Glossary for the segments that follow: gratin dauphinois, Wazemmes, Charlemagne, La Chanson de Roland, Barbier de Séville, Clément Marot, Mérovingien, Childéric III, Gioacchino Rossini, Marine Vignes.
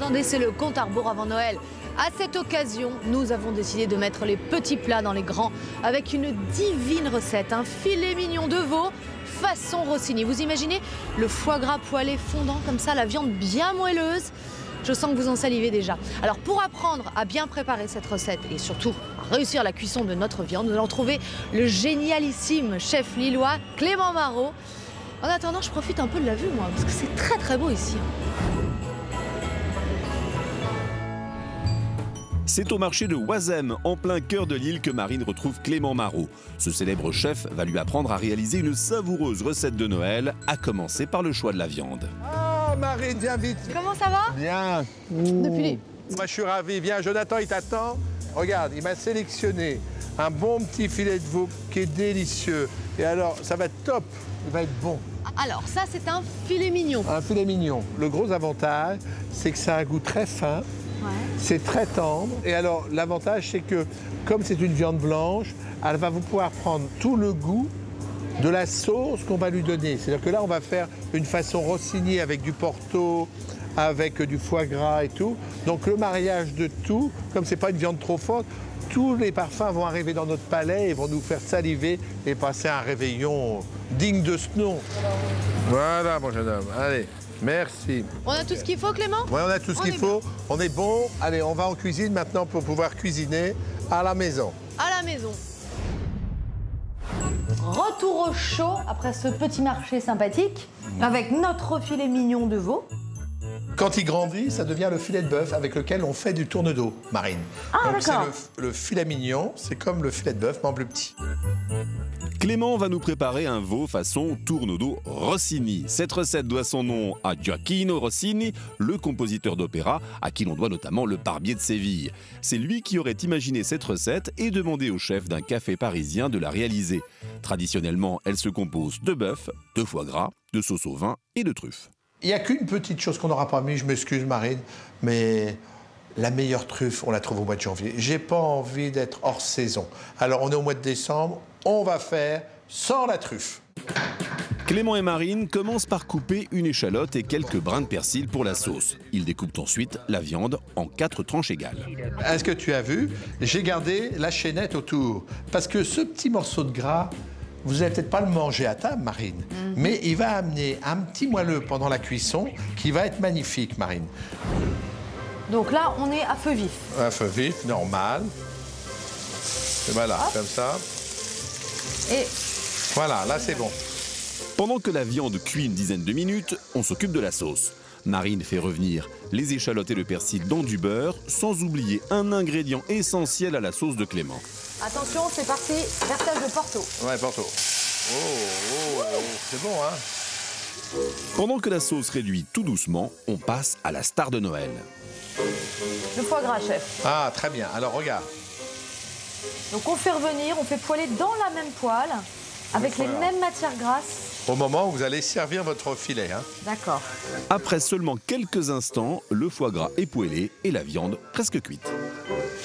entendez, c'est le compte à rebours avant Noël. À cette occasion, nous avons décidé de mettre les petits plats dans les grands avec une divine recette, un filet mignon de veau façon Rossini. Vous imaginez le foie gras poêlé fondant comme ça, la viande bien moelleuse. Je sens que vous en salivez déjà. Alors pour apprendre à bien préparer cette recette et surtout à réussir la cuisson de notre viande, nous allons trouver le génialissime chef lillois Clément Marot. En attendant, je profite un peu de la vue moi, parce que c'est très très beau ici. C'est au marché de Wazemmes, en plein cœur de l'île, que Marine retrouve Clément Marot. Ce célèbre chef va lui apprendre à réaliser une savoureuse recette de Noël, à commencer par le choix de la viande. Oh Marine, viens vite. Comment ça va? Bien. Depuis. Moi je suis ravi. Viens, Jonathan, il t'attend. Regarde, il m'a sélectionné un bon petit filet de veau qui est délicieux. Et alors, ça va être top, il va être bon. Alors ça, c'est un filet mignon. Un filet mignon. Le gros avantage, c'est que ça a un goût très fin. Ouais. C'est très tendre. Et alors, l'avantage, c'est que, comme c'est une viande blanche, elle va vous pouvoir prendre tout le goût de la sauce qu'on va lui donner. C'est-à-dire que là, on va faire une façon Rossini avec du Porto, avec du foie gras et tout. Donc, le mariage de tout, comme c'est pas une viande trop forte, tous les parfums vont arriver dans notre palais et vont nous faire saliver et passer un réveillon digne de ce nom. Voilà, mon jeune homme. Allez. Merci. On a tout ce qu'il faut, Clément? Oui, on a tout ce qu'il faut. Bien. On est bon. Allez, on va en cuisine maintenant pour pouvoir cuisiner à la maison. À la maison. Retour au chaud après ce petit marché sympathique avec notre filet mignon de veau. Quand il grandit, ça devient le filet de bœuf avec lequel on fait du tourne d'eau, Marine. Ah, d'accord. Le filet mignon, c'est comme le filet de bœuf, mais en plus petit. Clément va nous préparer un veau façon tourne d'eau Rossini. Cette recette doit son nom à Gioacchino Rossini, le compositeur d'opéra à qui l'on doit notamment le Barbier de Séville. C'est lui qui aurait imaginé cette recette et demandé au chef d'un café parisien de la réaliser. Traditionnellement, elle se compose de bœuf, de foie gras, de sauce au vin et de truffes. Il n'y a qu'une petite chose qu'on n'aura pas mis, je m'excuse Marine, mais la meilleure truffe, on la trouve au mois de janvier. J'ai pas envie d'être hors saison. Alors on est au mois de décembre, on va faire sans la truffe. Clément et Marine commencent par couper une échalote et quelques brins de persil pour la sauce. Ils découpent ensuite la viande en 4 tranches égales. Est-ce que tu as vu? J'ai gardé la chaînette autour, parce que ce petit morceau de gras, vous n'allez peut-être pas le manger à table, Marine, mais il va amener un petit moelleux pendant la cuisson qui va être magnifique, Marine. Donc là, on est à feu vif. À feu vif, normal. Et voilà, hop, comme ça. Et voilà, là, c'est bon. Pendant que la viande cuit une dizaine de minutes, on s'occupe de la sauce. Marine fait revenir les échalotes et le persil dans du beurre, sans oublier un ingrédient essentiel à la sauce de Clément. Attention, c'est parti, versage de Porto. Ouais, Porto. Oh, oh, oh, c'est bon, hein? Pendant que la sauce réduit tout doucement, on passe à la star de Noël. Le foie gras, chef. Ah, très bien. Alors, regarde. Donc, on fait revenir, on fait poêler dans la même poêle, avec les mêmes matières grasses. Au moment où vous allez servir votre filet. Hein. D'accord. Après seulement quelques instants, le foie gras est poêlé et la viande presque cuite.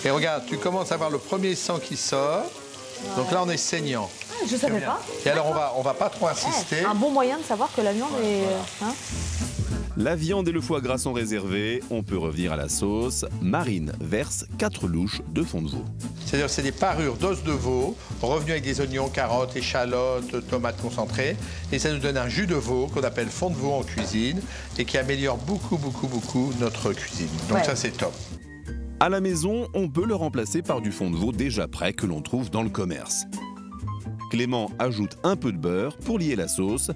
Et regarde, tu commences à voir le premier sang qui sort. Ouais. Donc là, on est saignant. Ah, je ne savais pas. Et alors, on va pas trop insister. Eh, un bon moyen de savoir que la viande est... Voilà. Hein, la viande et le foie gras sont réservés. On peut revenir à la sauce. Marine verse 4 louches de fond de veau. C'est-à-dire c'est des parures d'os de veau, revenues avec des oignons, carottes, échalotes, tomates concentrées. Et ça nous donne un jus de veau qu'on appelle fond de veau en cuisine et qui améliore beaucoup, beaucoup, beaucoup notre cuisine. Donc ça, c'est top. À la maison, on peut le remplacer par du fond de veau déjà prêt que l'on trouve dans le commerce. Clément ajoute un peu de beurre pour lier la sauce.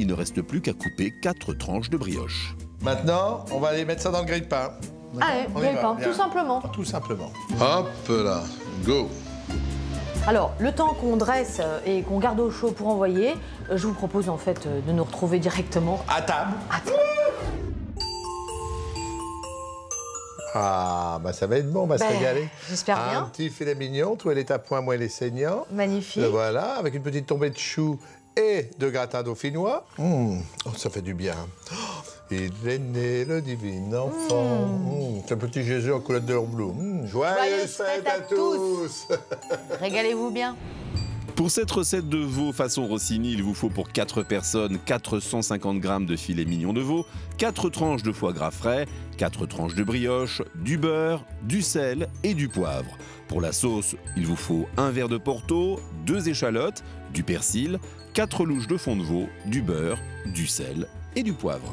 Il ne reste plus qu'à couper 4 tranches de brioche. Maintenant, on va aller mettre ça dans le grille-pain. Allez, grille-pain, tout simplement. Tout simplement. Hop là, go. Alors, le temps qu'on dresse et qu'on garde au chaud pour envoyer, je vous propose en fait de nous retrouver directement... à table. À table. Ah, bah ça va être bon, on va se régaler. J'espère bien. Un petit filet mignon, tout elle est à point, moi elle est saignant. Magnifique. Le voilà, avec une petite tombée de choux et de gratin dauphinois. Oh, ça fait du bien. Oh, il est né le divin enfant. C'est un petit Jésus en culotte de l'or bleu. Joyeuses fêtes à tous. Régalez-vous bien. Pour cette recette de veau façon Rossini, il vous faut pour 4 personnes 450 g de filet mignon de veau, 4 tranches de foie gras frais, 4 tranches de brioche, du beurre, du sel et du poivre. Pour la sauce, il vous faut un verre de Porto, 2 échalotes, du persil, 4 louches de fond de veau, du beurre, du sel et du poivre.